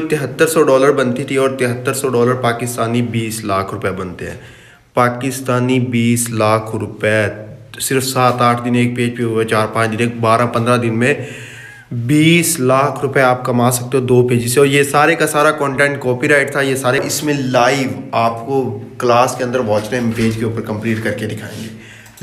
$7300 बनती थी और $7300 पाकिस्तानी 20 लाख रुपए बनते हैं। पाकिस्तानी 20 लाख रुपए सिर्फ 7-8 दिन एक पेज पे हुए, 4-5 दिन, एक 12-15 दिन में 20 लाख रुपए आप कमा सकते हो 2 पेज से। और ये सारे का सारा कंटेंट कॉपीराइट था, ये सारे इसमें लाइव आपको क्लास के अंदर वॉच टाइम पेज के ऊपर कंप्लीट करके दिखाएंगे,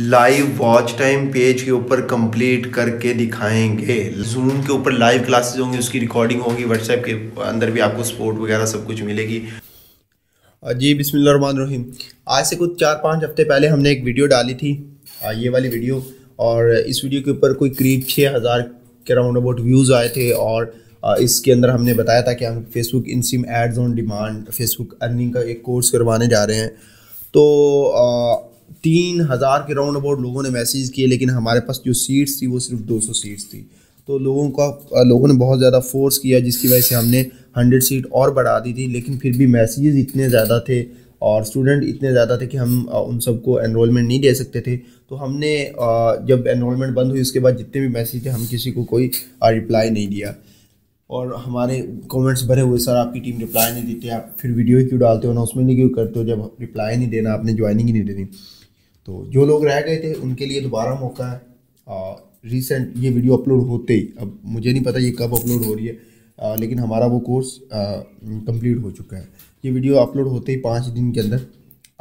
लाइव वॉच टाइम पेज के ऊपर कंप्लीट करके दिखाएंगे। जूम के ऊपर लाइव क्लासेस होंगी, उसकी रिकॉर्डिंग होगी, व्हाट्सएप के अंदर भी आपको सपोर्ट वगैरह सब कुछ मिलेगी। जी बिस्मिल्लाहिर्रहमानिर्रहीम। आज से कुछ 4-5 हफ्ते पहले हमने एक वीडियो डाली थी, ये वाली वीडियो, और इस वीडियो के ऊपर कोई करीब 6000 के राउंड अबाउट व्यूज़ आए थे। और इसके अंदर हमने बताया था कि हम Facebook इनसिम ads on demand Facebook earning का एक कोर्स करवाने जा रहे हैं। तो 3000 के राउंड अबाउट लोगों ने मैसेज किए, लेकिन हमारे पास जो सीट्स थी वो सिर्फ 200 सीट्स थी। तो लोगों ने बहुत ज़्यादा फोर्स किया, जिसकी वजह से हमने 100 सीट और बढ़ा दी थी। लेकिन फिर भी मैसेजेस इतने ज़्यादा थे और स्टूडेंट इतने ज़्यादा थे कि हम उन सबको एनरोलमेंट नहीं दे सकते थे। तो हमने जब एनरोलमेंट बंद हुई उसके बाद जितने भी मैसेज थे हम किसी को कोई रिप्लाई नहीं दिया। और हमारे कमेंट्स भरे हुए, सर आपकी टीम रिप्लाई नहीं देती, आप फिर वीडियो ही क्यों डालते हो, अनाउंसमेंट क्यों करते हो जब रिप्लाई नहीं देना, आपने ज्वाइनिंग ही नहीं देनी। तो जो लोग रह गए थे उनके लिए दोबारा मौका है। रिसेंट ये वीडियो अपलोड होते ही, अब मुझे नहीं पता ये कब अपलोड हो रही है, लेकिन हमारा वो कोर्स कंप्लीट हो चुका है। ये वीडियो अपलोड होते ही 5 दिन के अंदर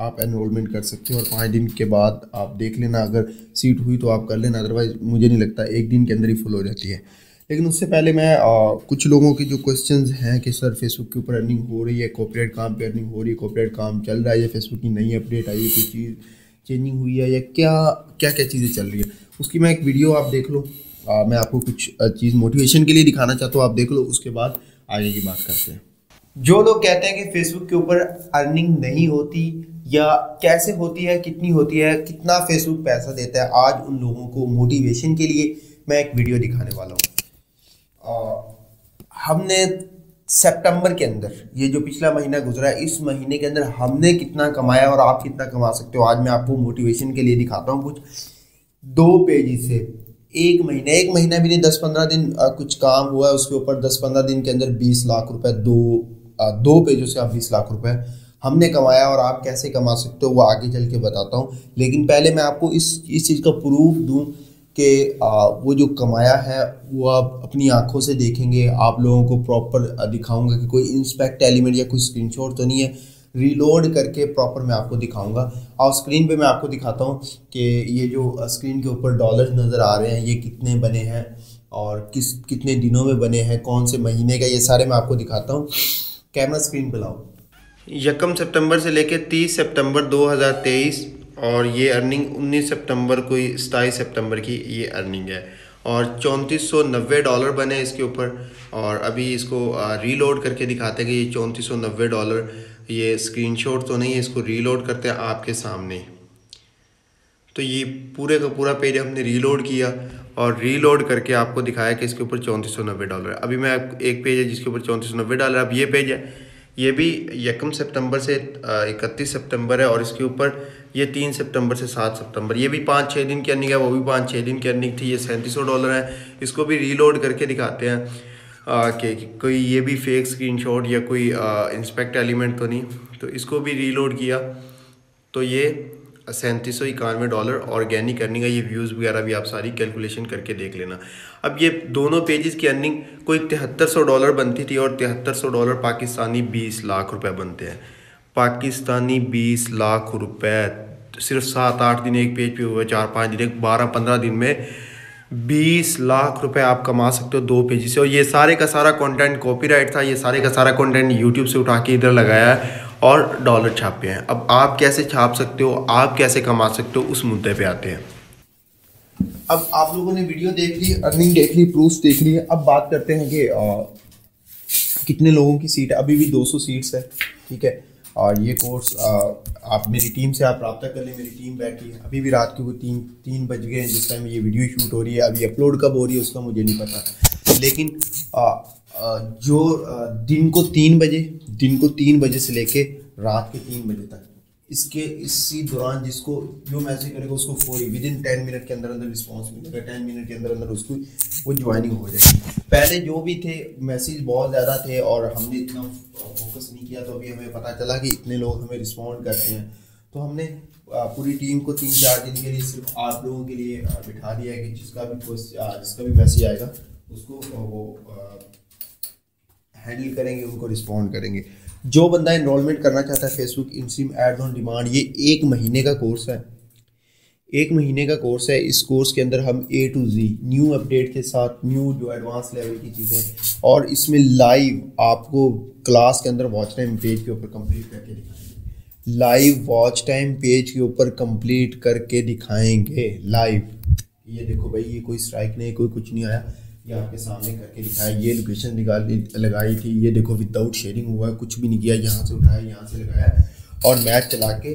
आप एनरोलमेंट कर सकते हो और 5 दिन के बाद आप देख लेना, अगर सीट हुई तो आप कर लेना, अदरवाइज़ मुझे नहीं लगता, 1 दिन के अंदर ही फुल हो जाती है। लेकिन उससे पहले मैं कुछ लोगों के जो क्वेश्चंस हैं कि सर फेसबुक के ऊपर अर्निंग हो रही है, कॉपीराइट काम पे अर्निंग हो रही है, कॉपीराइट काम चल रहा है, या फेसबुक की नई अपडेट आई है, कोई चीज़ चेंजिंग हुई है, या क्या चीज़ें चल रही है, उसकी मैं एक वीडियो आप देख लो। मैं आपको कुछ चीज़ मोटिवेशन के लिए दिखाना चाहता हूँ, आप देख लो, उसके बाद आगे की बात करते हैं। जो लोग कहते हैं कि फेसबुक के ऊपर अर्निंग नहीं होती या कैसे होती है, कितनी होती है, कितना फेसबुक पैसा देता है, आज उन लोगों को मोटिवेशन के लिए मैं एक वीडियो दिखाने वाला हूँ। हमने सितंबर के अंदर, ये जो पिछला महीना गुजरा है, इस महीने के अंदर हमने कितना कमाया और आप कितना कमा सकते हो, आज मैं आपको मोटिवेशन के लिए दिखाता हूँ। कुछ 2 पेजेस से एक महीना भी नहीं, 10-15 दिन कुछ काम हुआ है उसके ऊपर, 10-15 दिन के अंदर 20 लाख रुपए, दो पेजों से आप 20 लाख रुपए हमने कमाया। और आप कैसे कमा सकते हो वो आगे चल के बताता हूँ, लेकिन पहले मैं आपको इस चीज़ का प्रूफ दूँ कि वो जो कमाया है वो आप अपनी आंखों से देखेंगे। आप लोगों को प्रॉपर दिखाऊंगा कि कोई इंस्पेक्ट एलिमेंट या कोई स्क्रीनशॉट तो नहीं है, रीलोड करके प्रॉपर मैं आपको दिखाऊंगा। और स्क्रीन पे मैं आपको दिखाता हूँ कि ये जो स्क्रीन के ऊपर डॉलर्स नज़र आ रहे हैं ये कितने बने हैं और कितने दिनों में बने हैं, कौन से महीने का, ये सारे मैं आपको दिखाता हूँ। कैमरा स्क्रीन पर लाओ। 1 सितंबर से लेकर 30 सितंबर 2023 और ये अर्निंग 19 सितंबर को 27 सितंबर की ये अर्निंग है और $3490 बने इसके ऊपर। और अभी इसको रीलोड करके दिखाते हैं कि ये $3490, ये स्क्रीनशॉट तो नहीं है, इसको रीलोड करते हैं आपके सामने। तो ये पूरे का पूरा पेज हमने रीलोड किया और रीलोड करके आपको दिखाया कि इसके ऊपर $3490 है। अभी मैं एक पेज है जिसके ऊपर $3490, अब ये पेज है, ये भी 1 सितंबर से 31 सितंबर है और इसके ऊपर ये 3 सितंबर से 7 सितंबर, ये भी 5-6 दिन की अर्निंग है, वो भी 5-6 दिन की अर्निंग थी, ये $3700 है। इसको भी रीलोड करके दिखाते हैं कि कोई ये भी फेक स्क्रीनशॉट या कोई इंस्पेक्ट एलिमेंट तो नहीं। तो इसको भी रीलोड किया तो ये $3791 ऑर्गेनिक अर्निंग है। ये व्यूज़ वगैरह भी आप सारी कैलकुलेशन करके देख लेना। अब ये दोनों पेजेस की अर्निंग कोई $7300 बनती थी और $7300 पाकिस्तानी 20 लाख रुपए बनते हैं। पाकिस्तानी 20 लाख रुपए सिर्फ 7-8 दिन एक पेज पे हुए, 4-5 दिन, एक 12-15 दिन में 20 लाख रुपए आप कमा सकते हो 2 पेजेस से। और ये सारे का सारा कंटेंट कॉपीराइट था, ये सारे का सारा कंटेंट यूट्यूब से उठा के इधर लगाया है और डॉलर छापे हैं। अब आप कैसे छाप सकते हो, आप कैसे कमा सकते हो, उस मुद्दे पे आते हैं। अब आप लोगों ने वीडियो देख ली, अर्निंग देख ली, प्रूफ देख लिए। अब बात करते हैं कि कितने लोगों की सीट है। अभी भी 200 सीट्स है, ठीक है। और ये कोर्स आप मेरी टीम से आप रब्ता कर लें, मेरी टीम बैठी है। अभी भी रात के वो 3 बज गए हैं जिस टाइम ये वीडियो शूट हो रही है। अभी अपलोड कब हो रही है उसका मुझे नहीं पता, लेकिन जो दिन को 3 बजे से लेके रात के 3 बजे तक इसके इसी दौरान जिसको जो मैसेज करेगा उसको कोई विद इन 10 मिनट के अंदर अंदर रिस्पॉन्स मिलेगा। 10 मिनट के अंदर अंदर उसको वो ज्वाइनिंग हो जाएगी। पहले जो भी थे मैसेज बहुत ज़्यादा थे और हमने इतना फोकस नहीं किया, तो अभी हमें पता चला कि इतने लोग हमें रिस्पॉन्ड करते हैं, तो हमने पूरी टीम को 3-4 दिन के लिए सिर्फ आप लोगों के लिए बिठा दिया है कि जिसका भी मैसेज आएगा उसको वो हैंडल करेंगे, उनको रिस्पॉन्ड करेंगे। जो बंदा इनरोलमेंट करना चाहता है फेसबुक इनसिम एड्स ऑन डिमांड, ये 1 महीने का कोर्स है। 1 महीने का कोर्स है। इस कोर्स के अंदर हम A to Z new update के साथ न्यू जो एडवांस लेवल की चीज़ें, और इसमें लाइव आपको क्लास के अंदर वॉच टाइम पेज के ऊपर कंप्लीट करके दिखाएंगे। लाइव वॉच टाइम पेज के ऊपर कंप्लीट करके दिखाएंगे लाइव। ये देखो भाई, ये कोई स्ट्राइक नहीं, कोई कुछ नहीं आया, ये आपके सामने करके दिखाया। ये लोकेशन लगाई थी, ये देखो विदाउट शेयरिंग हुआ है, कुछ भी नहीं किया, यहाँ से उठाया, यहाँ से लगाया और मैच चला के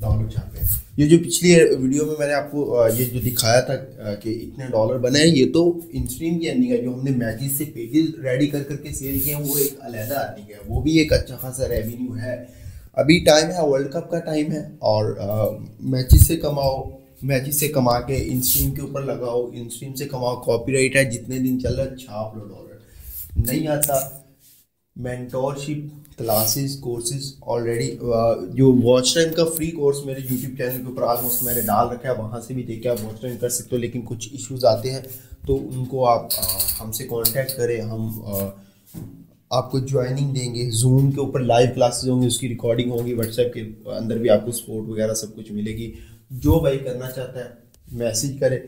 डॉलर छापे हैं। ये जो पिछली वीडियो में मैंने आपको ये जो दिखाया था कि इतने डॉलर बने हैं, ये तो इनस्ट्रीम की अर्निंग है। जो हमने मैचेस से पेजेस रेडी कर करके सेल किए हैं वो एक अलहदा अर्निंग है, वो भी एक अच्छा खासा रेवेन्यू है। अभी टाइम है, वर्ल्ड कप का टाइम है, और मैचेस से कमाओ, मैचेस से कमा के इनस्ट्रीम के ऊपर लगाओ, इनस्ट्रीम से कमाओ। कॉपीराइट है, जितने दिन चल रहा है छाप लो डॉलर। नहीं आता मेंटोरशिप क्लासेस कोर्सेज ऑलरेडी, जो वॉच टाइम का फ्री कोर्स मेरे यूट्यूब चैनल के ऊपर ऑलमोस्ट मैंने डाल रखा है, वहाँ से भी देख के आप वॉच टाइम कर सकते हो। लेकिन कुछ इश्यूज़ आते हैं तो उनको आप हमसे कॉन्टैक्ट करें, हम आपको ज्वाइनिंग देंगे। जूम के ऊपर लाइव क्लासेज होंगी, उसकी रिकॉर्डिंग होगी, व्हाट्सएप के अंदर भी आपको सपोर्ट वगैरह सब कुछ मिलेगी। जो भाई करना चाहता है मैसेज करे,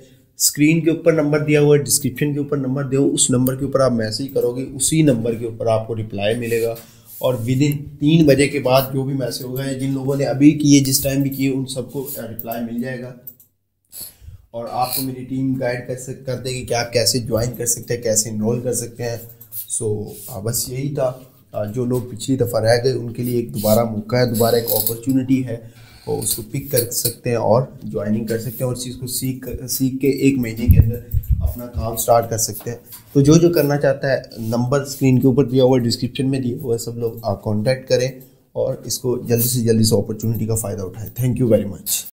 स्क्रीन के ऊपर नंबर दिया हुआ है, डिस्क्रिप्शन के ऊपर नंबर दे, उस नंबर के ऊपर आप मैसेज करोगे, उसी नंबर के ऊपर आपको रिप्लाई मिलेगा। और विद इन 3 बजे के बाद जो भी मैसेज होगा, जिन लोगों ने अभी किए, जिस टाइम भी किए, उन सबको रिप्लाई मिल जाएगा। और आपको मेरी टीम गाइड कर देगी कि आप कैसे ज्वाइन कर सकते हैं, कैसे इनरोल कर सकते हैं। सो बस यही था। जो लोग पिछली दफ़ा रह गए उनके लिए एक दोबारा मौका है, दोबारा एक अपॉर्चुनिटी है, और उसको पिक कर सकते हैं और ज्वाइनिंग कर सकते हैं, और चीज़ को सीख के 1 महीने के अंदर अपना काम स्टार्ट कर सकते हैं। तो जो करना चाहता है, नंबर स्क्रीन के ऊपर दिया हुआ है, डिस्क्रिप्शन में दिया हुआ है, सब लोग आप कॉन्टैक्ट करें और इसको जल्दी से अपॉर्चुनिटी का फ़ायदा उठाएं। Thank you very much.